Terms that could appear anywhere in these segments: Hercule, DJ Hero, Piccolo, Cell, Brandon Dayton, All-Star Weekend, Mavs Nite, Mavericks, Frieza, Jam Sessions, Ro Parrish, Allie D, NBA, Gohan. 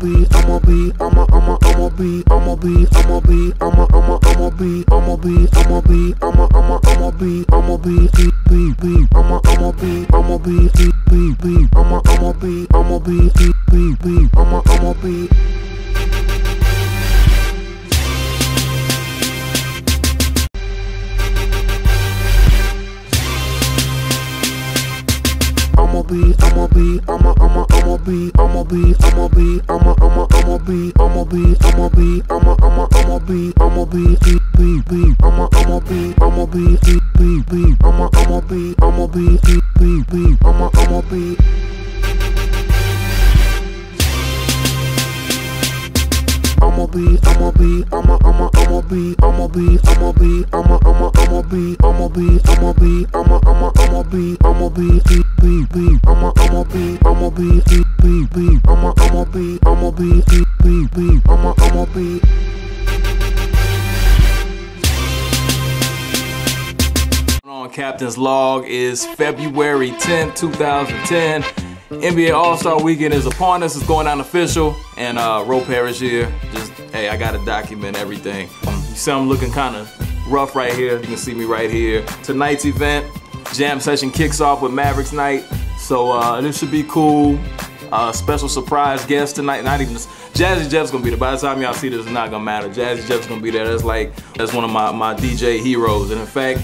I'm a be I'm a be on Captain's Log is February 10th, 2010. NBA All-Star Weekend is upon us. It's going on official, and Ro Parrish here. Just, hey, I gotta document everything. You see I'm looking kind of rough right here. You can see me right here. Tonight's event, jam session kicks off with Mavericks night, so this should be cool. Special surprise guest tonight. Not even Jazzy Jeff's gonna be there. By the time y'all see this, it's not gonna matter. Jazzy Jeff's gonna be there. That's one of my DJ heroes. And in fact,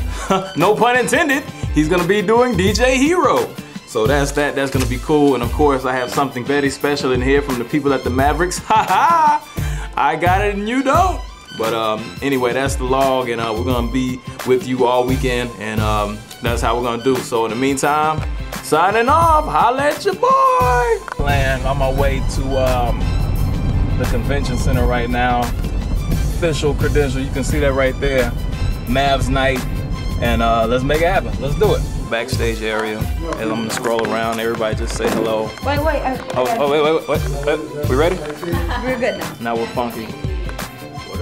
no pun intended, he's gonna be doing DJ Hero. So that's gonna be cool. And of course, I have something very special in here from the people at the Mavericks. Ha ha! I got it and you don't. But anyway, that's the log, and we're gonna be with you all weekend, and that's how we're gonna do. So in the meantime, signing off, holla at your boy! Plan on my way to the convention center right now. Official credential, you can see that right there. Mavs night, and let's make it happen. Let's do it. Backstage area, and I'm gonna scroll around. Everybody just say hello. Wait. Wait. We ready? We're good now. Now we're funky. What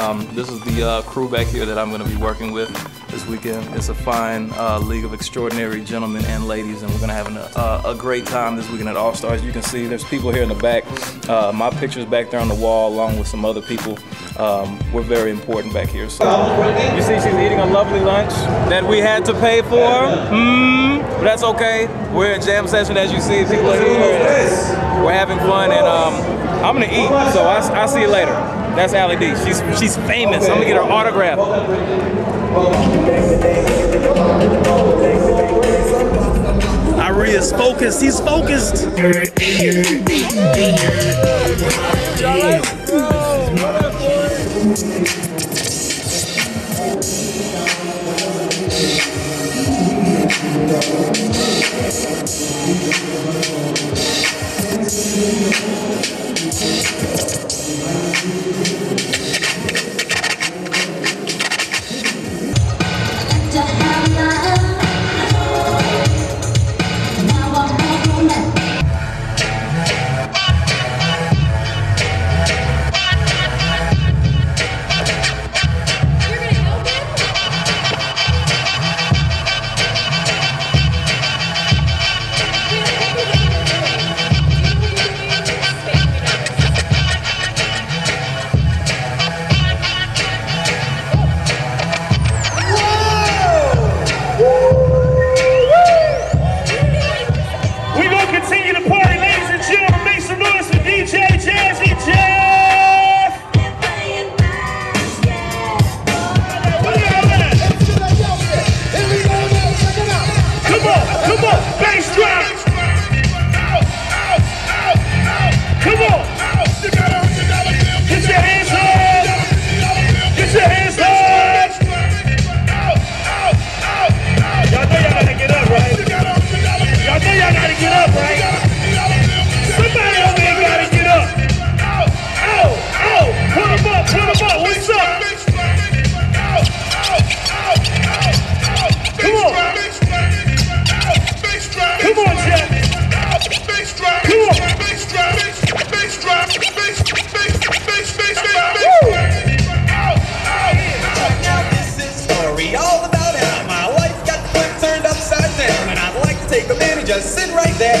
up? This is the crew back here that I'm gonna be working with this weekend. It's a fine league of extraordinary gentlemen and ladies, and we're gonna have a great time this weekend at All Stars. You can see there's people here in the back. My picture's back there on the wall, along with some other people. We're very important back here. So you see, she's eating a lovely lunch that we had to pay for. But that's okay. We're in jam session, as you see. People are here. We're having fun, and I'm gonna eat. So I'll see you later. That's Allie D. She's famous. I'm gonna get her autograph. Aria's focused. He's focused.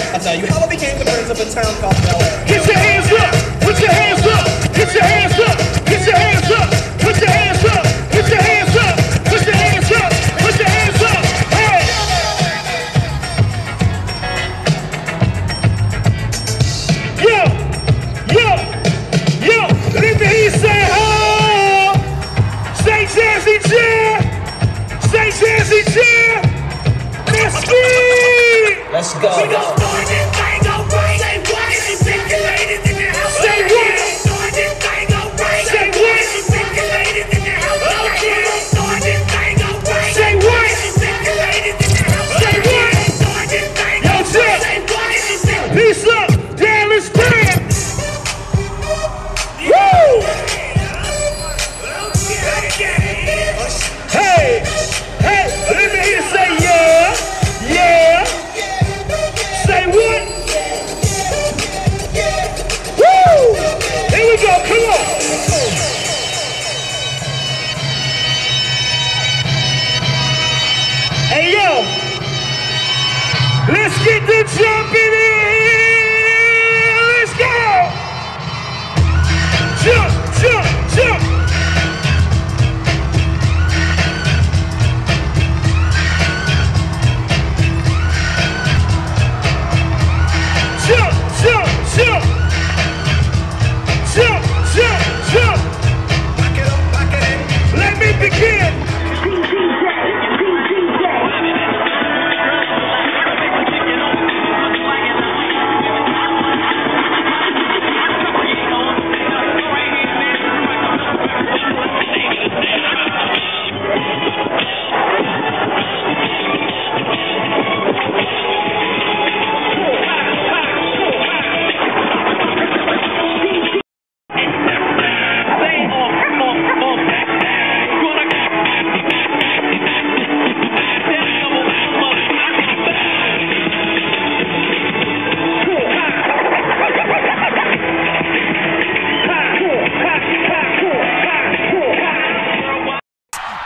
I'll tell you how I became the prince of a town called LA. Get your hands up! your hands up, get your hands up, put your hands up, put your hands up, put your hands up, put your hands up, hey! Yo, yo, yo, let me hear you say ho! Say Jazzy Jam! Say Jazzy Jam! Let's go! Let's go! We gon' start this thing up right! Say what? It's big ladies in the house! Say what?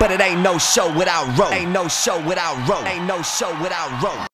But it ain't no show without Ro. Ain't no show without Ro. Ain't no show without Ro.